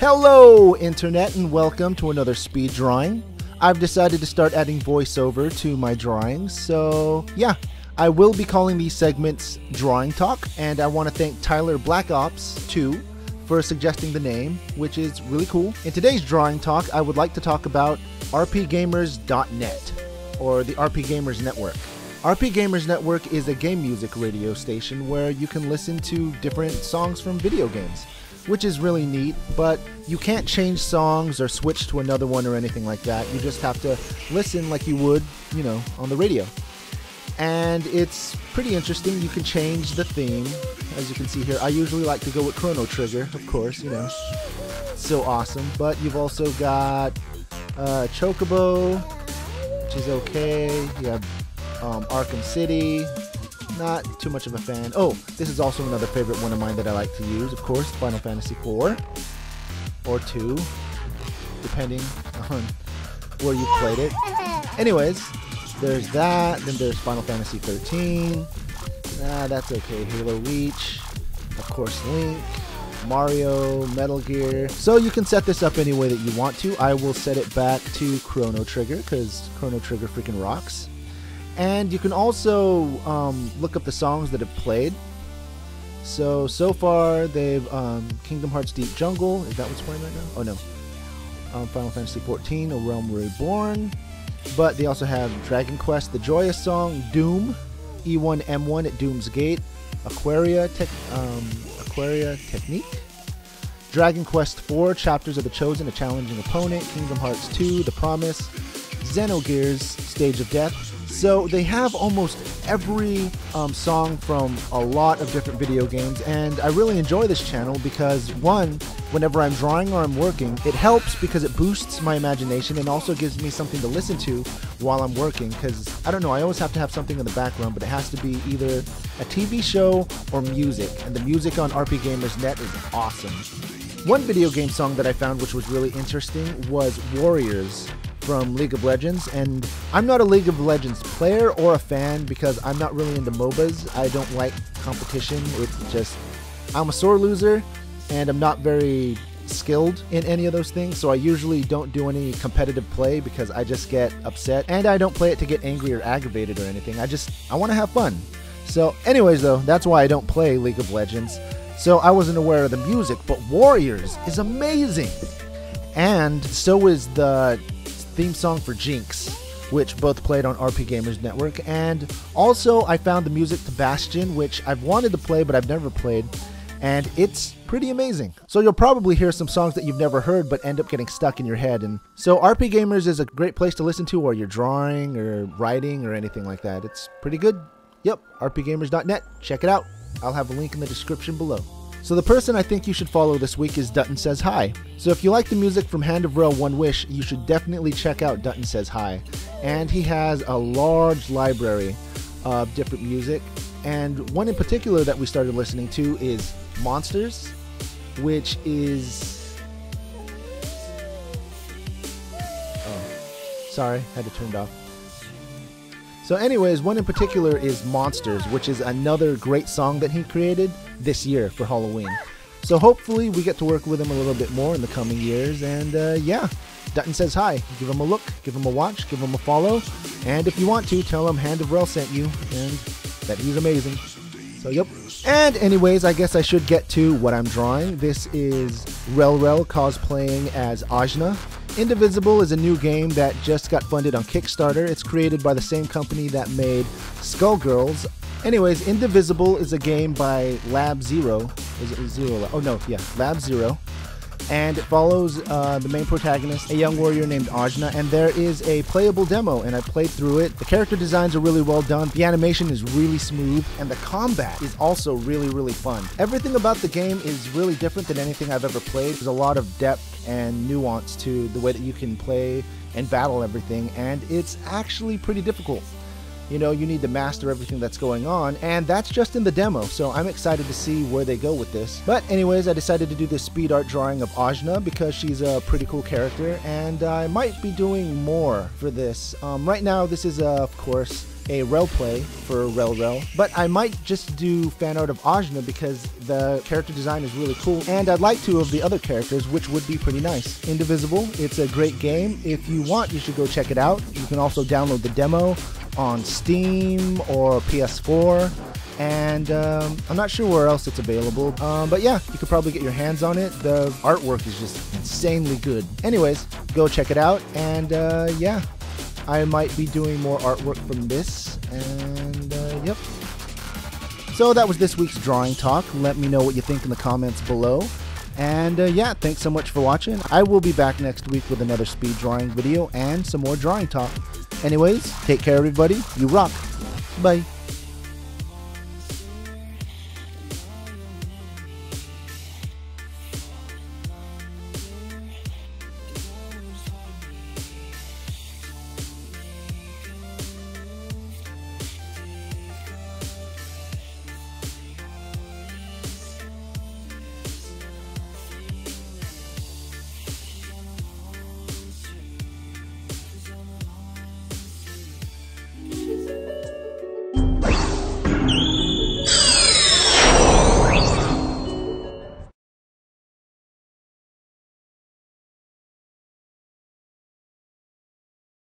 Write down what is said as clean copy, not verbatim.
Hello, Internet, and welcome to another speed drawing. I've decided to start adding voiceover to my drawings, so yeah. I will be calling these segments Drawing Talk, and I want to thank Tyler Black Ops 2 for suggesting the name, which is really cool. In today's Drawing Talk, I would like to talk about rpgamers.net, or the RPGamers Network. RPGamers Network is a game music radio station where you can listen to different songs from video games, which is really neat, but you can't change songs or switch to another one or anything like that. You just have to listen like you would, you know, on the radio. And it's pretty interesting. You can change the theme, as you can see here. I usually like to go with Chrono Trigger, of course, you know. It's so awesome. But you've also got Chocobo, which is okay. You have Arkham City. Not too much of a fan. Oh, this is also another favorite one of mine that I like to use, of course, Final Fantasy 4 or 2, depending on where you played it. Anyways, there's that. Then there's Final Fantasy 13. Nah, that's okay. Halo Reach, of course, Link, Mario, Metal Gear. So you can set this up any way that you want to. I will set it back to Chrono Trigger because Chrono Trigger freaking rocks. And you can also look up the songs that have played. So far they've Kingdom Hearts Deep Jungle. Is that what's playing right now? Oh no. Final Fantasy 14, A Realm Reborn. But they also have Dragon Quest, the Joyous Song, Doom, E1M1 at Doom's Gate, Aquaria Technique, Dragon Quest 4: Chapters of the Chosen, A Challenging Opponent, Kingdom Hearts II: The Promise, Xenogears: Stage of Death. So they have almost every song from a lot of different video games, and I really enjoy this channel because, one, whenever I'm drawing or I'm working, it helps because it boosts my imagination and also gives me something to listen to while I'm working, because, I don't know, I always have to have something in the background, but it has to be either a TV show or music, and the music on RPGamers.net is awesome. One video game song that I found which was really interesting was Warriors from League of Legends, and I'm not a League of Legends player or a fan because I'm not really into MOBAs. I don't like competition. It's just, I'm a sore loser and I'm not very skilled in any of those things, so I usually don't do any competitive play because I just get upset, and I don't play it to get angry or aggravated or anything. I want to have fun. So anyways though, that's why I don't play League of Legends. So I wasn't aware of the music, but Warriors is amazing. And so is the theme song for Jinx, which both played on RPGamers Network. And also I found the music to Bastion, which I've wanted to play but I've never played, and it's pretty amazing. So you'll probably hear some songs that you've never heard but end up getting stuck in your head. And so RPGamers is a great place to listen to while you're drawing or writing or anything like that. It's pretty good. Yep, rpgamers.net. Check it out. I'll have a link in the description below. So the person I think you should follow this week is DuttonSaysHi. So if you like the music from Hand of Rel, One Wish, you should definitely check out DuttonSaysHi. And he has a large library of different music. And one in particular that we started listening to is Monsters, which is... Oh, sorry, had to turn it off. So anyways, one in particular is Monsters, which is another great song that he created this year for Halloween. So hopefully we get to work with him a little bit more in the coming years. And yeah, DuttonSaysHi. Give him a look, give him a watch, give him a follow. And if you want to, tell him Hand of Rel sent you and that he's amazing. So yep. And anyways, I guess I should get to what I'm drawing. This is Rel cosplaying as Ajna. Indivisible is a new game that just got funded on Kickstarter. It's created by the same company that made Skullgirls. Anyways, Indivisible is a game by Lab Zero. Is it Zero? Oh no, yeah, Lab Zero. And it follows the main protagonist, a young warrior named Ajna, and there is a playable demo, and I played through it. The character designs are really well done, the animation is really smooth, and the combat is also really, really fun. Everything about the game is really different than anything I've ever played. There's a lot of depth and nuance to the way that you can play and battle everything, and it's actually pretty difficult. You know, you need to master everything that's going on, and that's just in the demo, so I'm excited to see where they go with this. But anyways, I decided to do this speed art drawing of Ajna because she's a pretty cool character, and I might be doing more for this. Right now, this is, of course, a Rel play for Rel Rel, but I might just do fan art of Ajna because the character design is really cool, and I'd like to of the other characters, which would be pretty nice. Indivisible, it's a great game. If you want, you should go check it out. You can also download the demo on Steam or PS4, and I'm not sure where else it's available, but yeah, you could probably get your hands on it. The artwork is just insanely good. Anyways, go check it out, and yeah, I might be doing more artwork from this, and yep. So that was this week's drawing talk. Let me know what you think in the comments below. And yeah, thanks so much for watching. I will be back next week with another speed drawing video and some more drawing talk. Anyways, take care everybody. You rock. Bye.